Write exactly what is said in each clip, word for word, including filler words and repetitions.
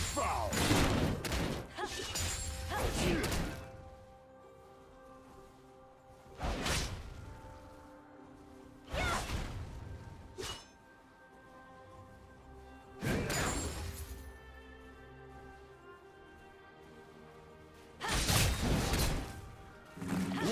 Foul!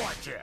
Watch it!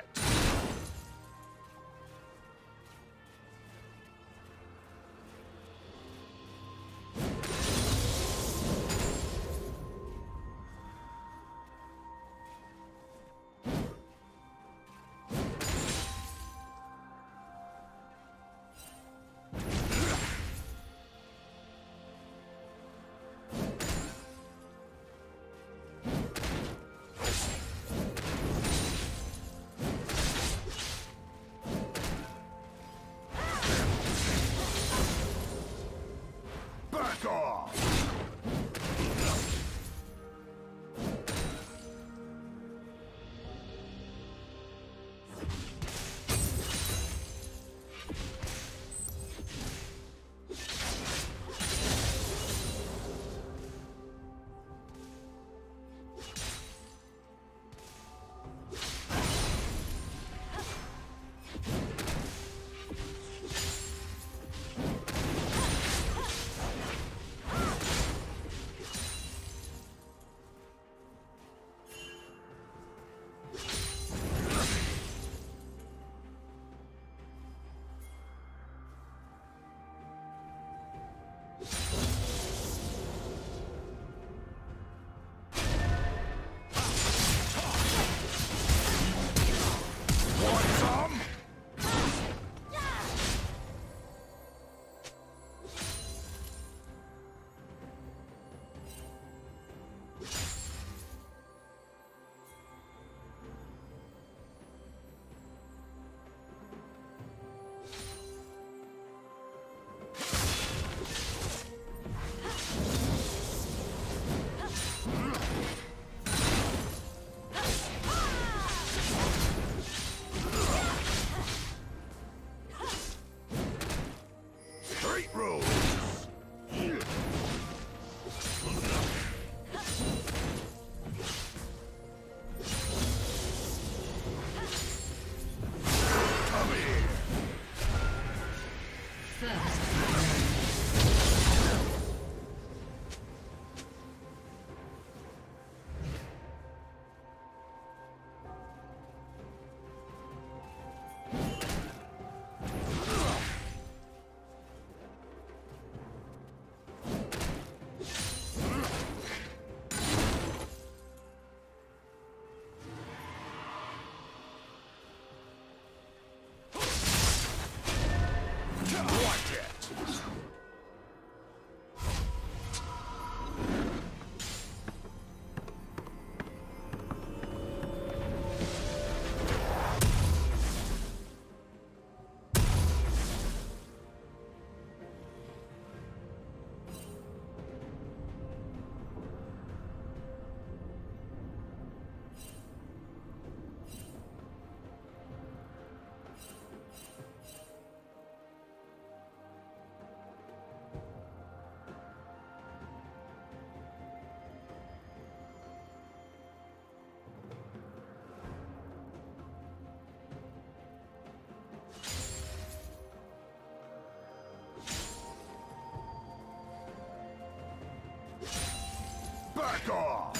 Back off!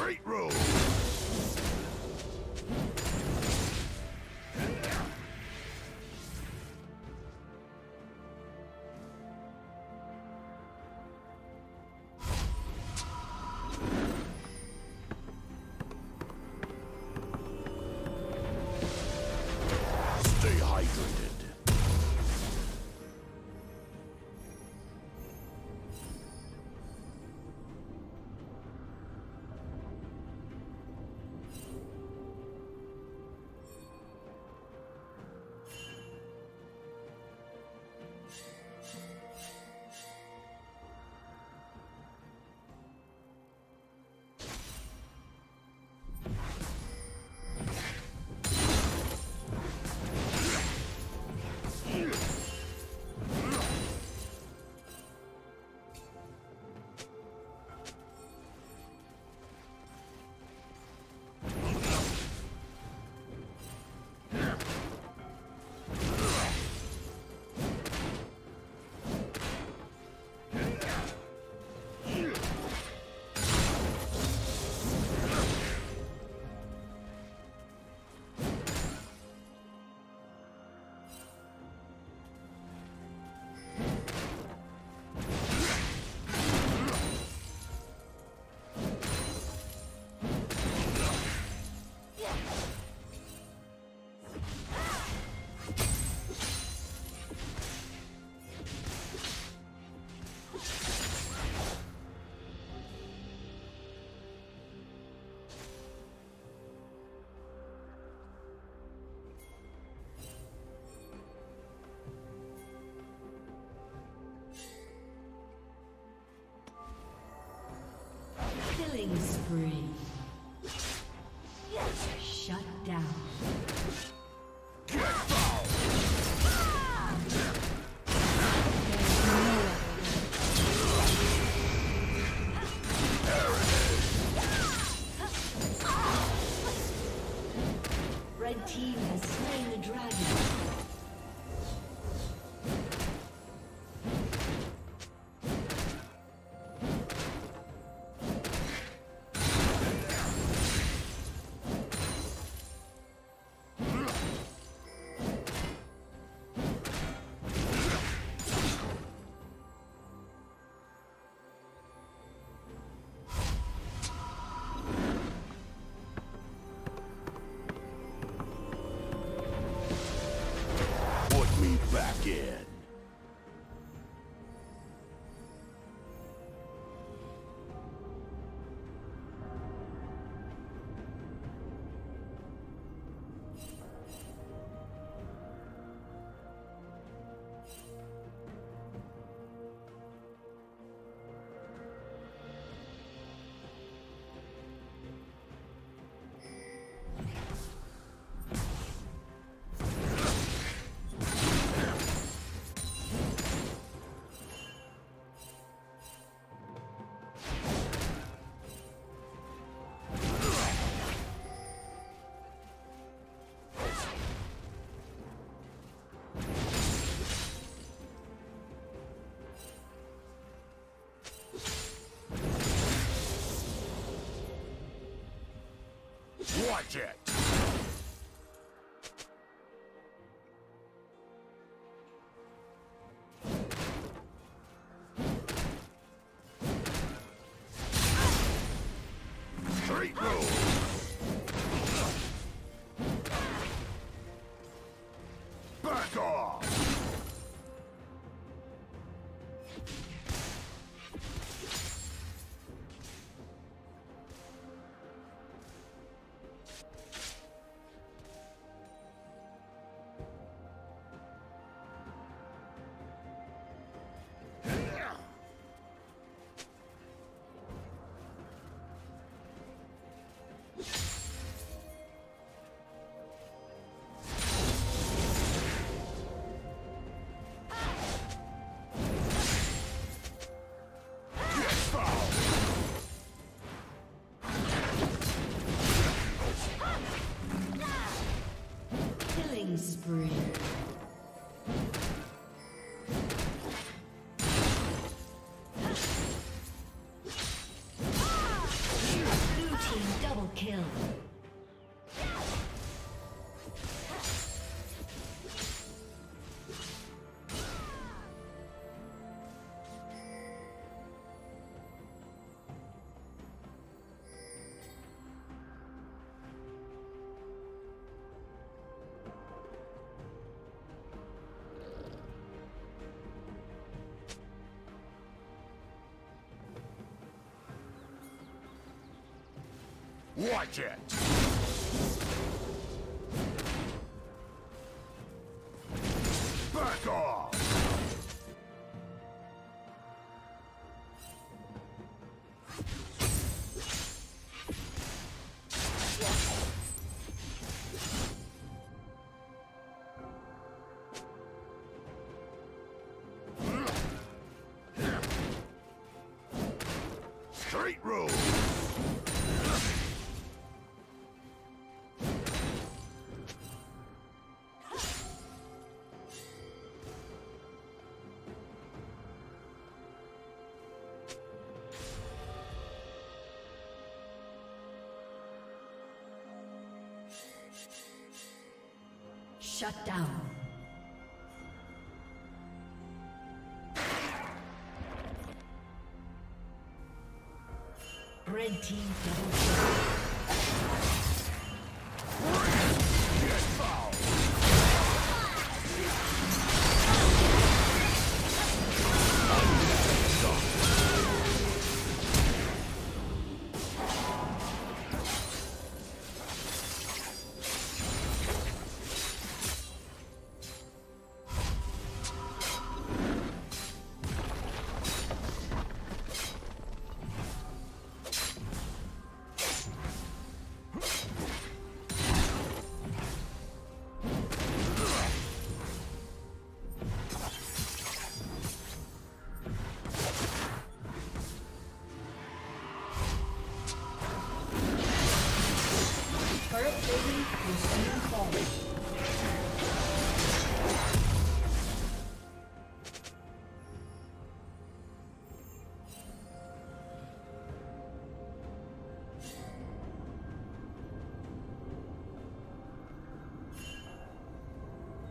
Straight road! Killing spree. Shut down. Red team has slain the dragon. Watch it! Straight roll! Back off! Spree. Blue team double kill. Watch it! Back off! Straight road! Shut down. Red team double kill. Get fouled.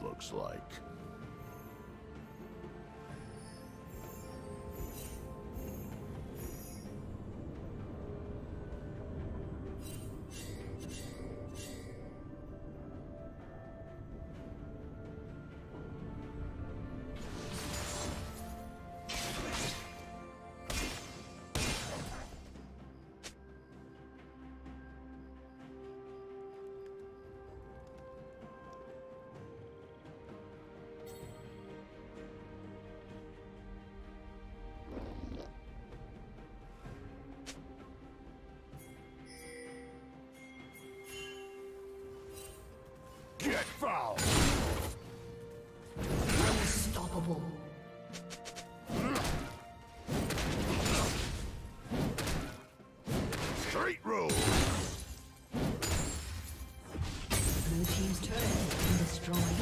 Looks like. Foul. Unstoppable. Straight roll. Blue team's turret has been destroyed.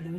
Blue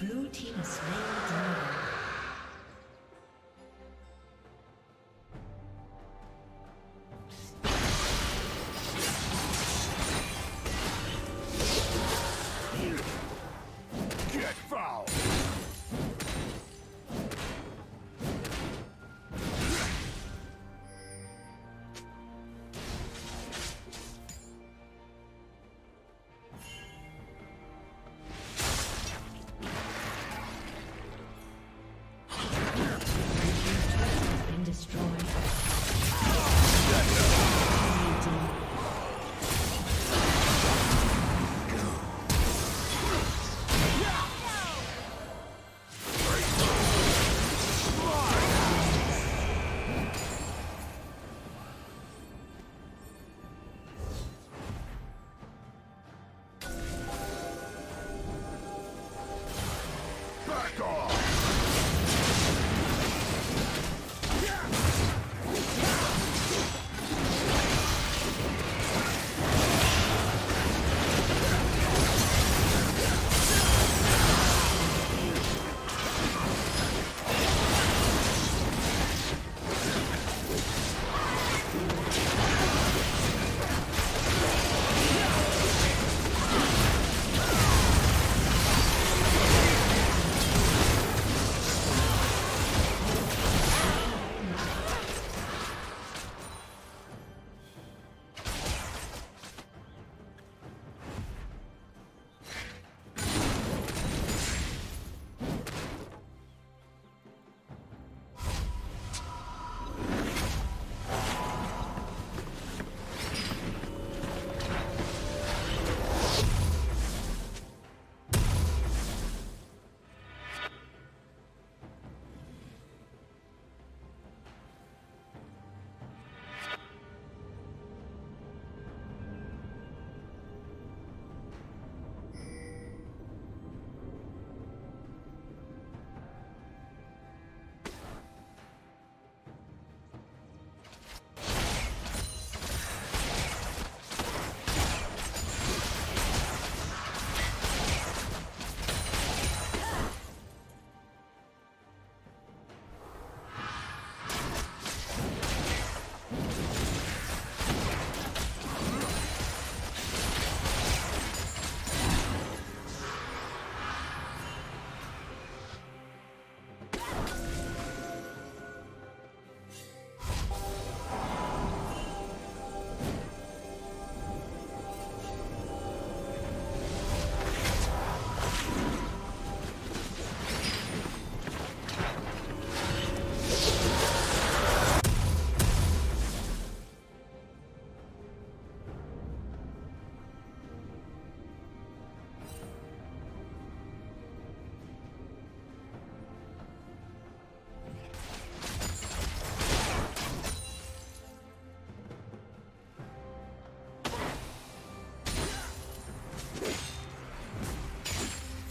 Blue team is slain the dragon.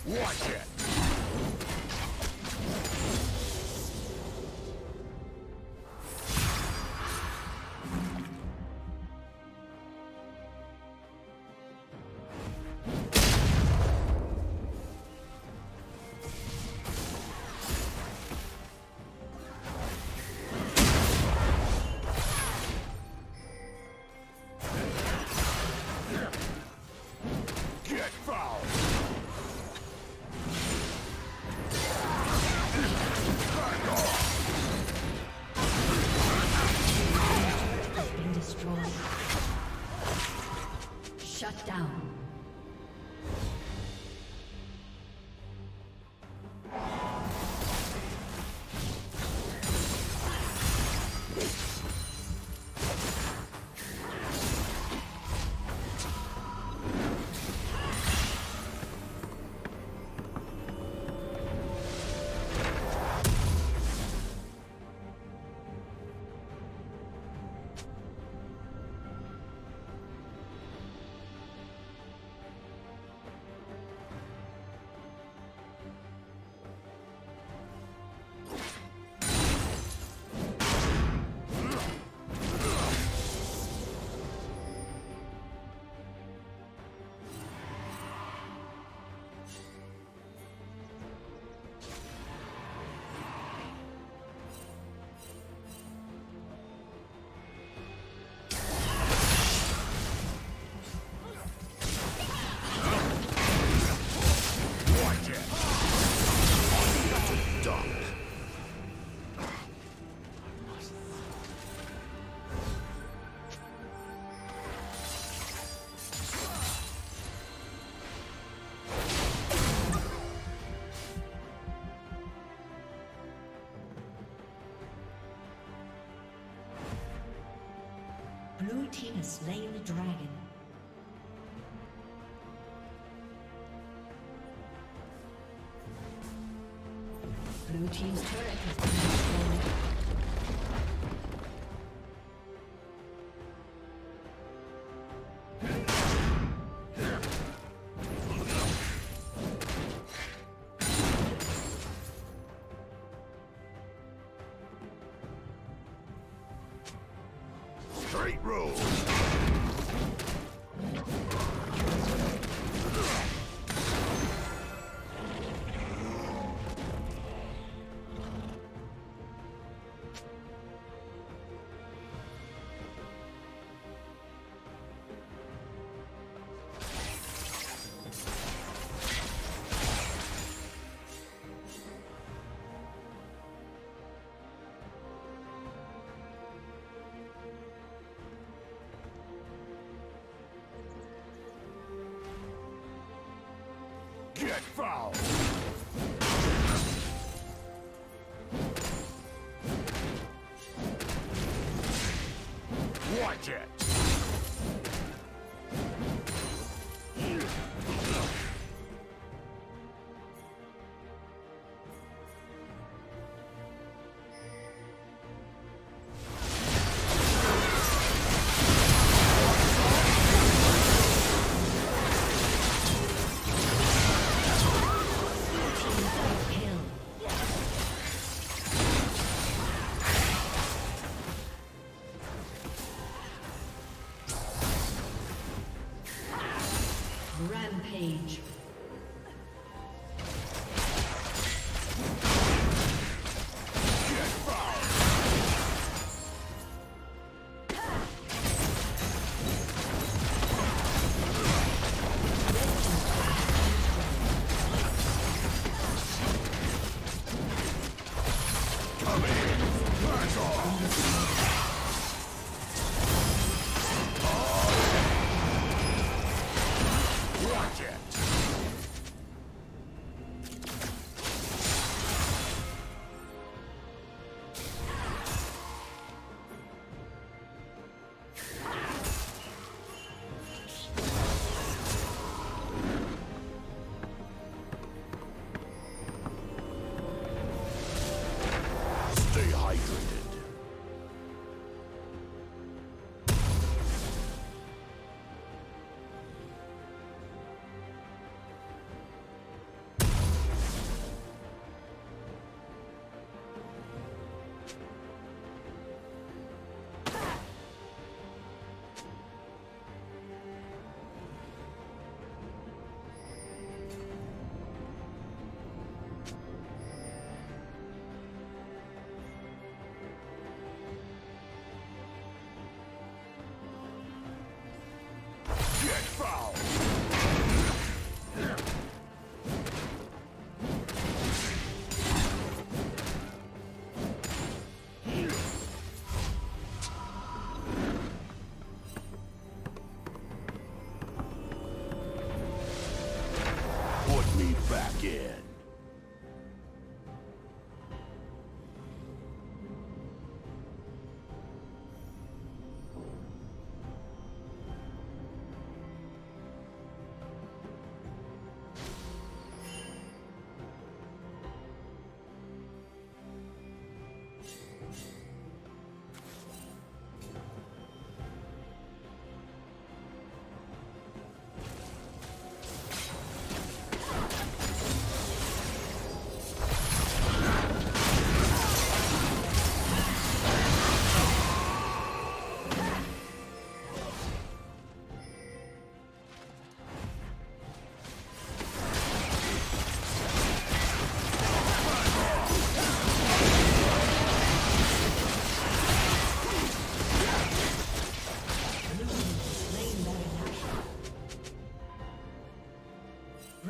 Watch it! Blue team has slain the dragon. Blue team's turret has been destroyed. Get foul! Watch it! Rampage.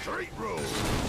Straight road!